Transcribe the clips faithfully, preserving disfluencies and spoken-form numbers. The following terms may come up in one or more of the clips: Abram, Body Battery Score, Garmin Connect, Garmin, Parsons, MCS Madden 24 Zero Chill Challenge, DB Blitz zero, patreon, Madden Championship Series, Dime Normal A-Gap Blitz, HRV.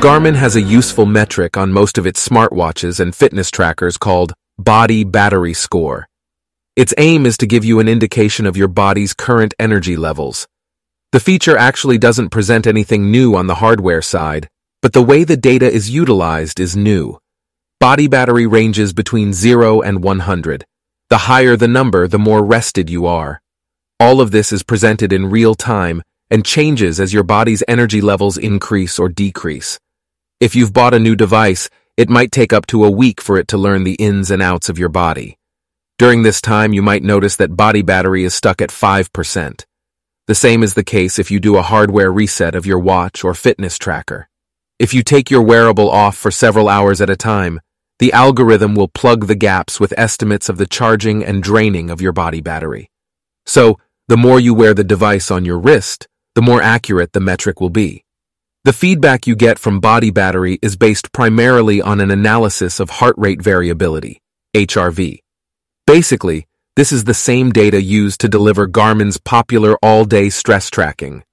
Garmin has a useful metric on most of its smartwatches and fitness trackers called Body Battery Score. Its aim is to give you an indication of your body's current energy levels. The feature actually doesn't present anything new on the hardware side, but the way the data is utilized is new. Body battery ranges between zero and one hundred. The higher the number, the more rested you are. All of this is presented in real time and changes as your body's energy levels increase or decrease. If you've bought a new device, it might take up to a week for it to learn the ins and outs of your body. During this time, you might notice that body battery is stuck at five percent. The same is the case if you do a hardware reset of your watch or fitness tracker. If you take your wearable off for several hours at a time, the algorithm will plug the gaps with estimates of the charging and draining of your body battery. So, the more you wear the device on your wrist, the more accurate the metric will be. The feedback you get from body battery is based primarily on an analysis of heart rate variability, H R V. Basically, this is the same data used to deliver Garmin's popular all-day stress tracking.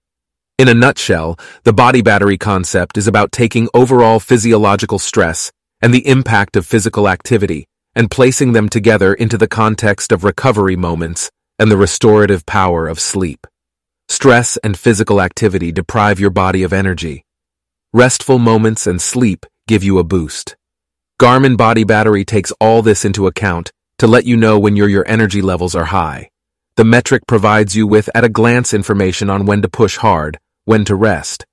In a nutshell, the body battery concept is about taking overall physiological stress and the impact of physical activity and placing them together into the context of recovery moments and the restorative power of sleep. Stress and physical activity deprive your body of energy. Restful moments and sleep give you a boost. Garmin Body Battery takes all this into account to let you know when your, your energy levels are high. The metric provides you with at-a-glance information on when to push hard, when to rest.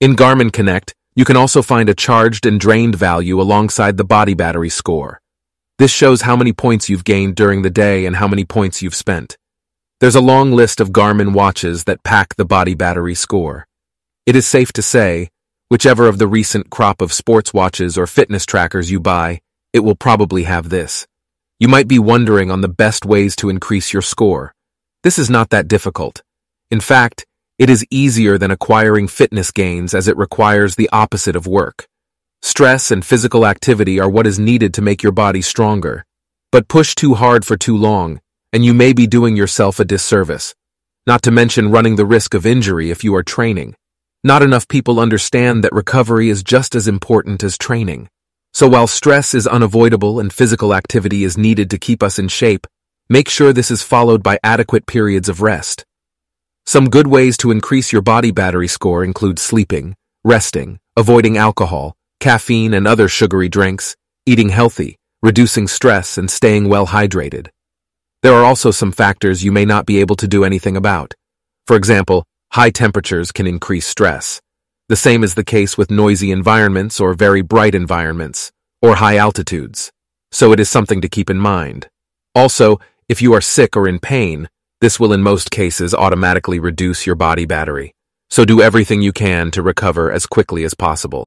In Garmin Connect, you can also find a charged and drained value alongside the body battery score. This shows how many points you've gained during the day and how many points you've spent. There's a long list of Garmin watches that pack the body battery score. It is safe to say, whichever of the recent crop of sports watches or fitness trackers you buy, it will probably have this. You might be wondering on the best ways to increase your score. This is not that difficult. In fact, it is easier than acquiring fitness gains as it requires the opposite of work. Stress and physical activity are what is needed to make your body stronger. But push too hard for too long, and you may be doing yourself a disservice. Not to mention running the risk of injury if you are training. Not enough people understand that recovery is just as important as training. So while stress is unavoidable and physical activity is needed to keep us in shape, make sure this is followed by adequate periods of rest. Some good ways to increase your body battery score include sleeping, resting, avoiding alcohol, caffeine and other sugary drinks, eating healthy, reducing stress, and staying well hydrated. There are also some factors you may not be able to do anything about. For example, high temperatures can increase stress. The same is the case with noisy environments or very bright environments, or high altitudes. So it is something to keep in mind. Also, if you are sick or in pain, this will in most cases automatically reduce your body battery. So do everything you can to recover as quickly as possible.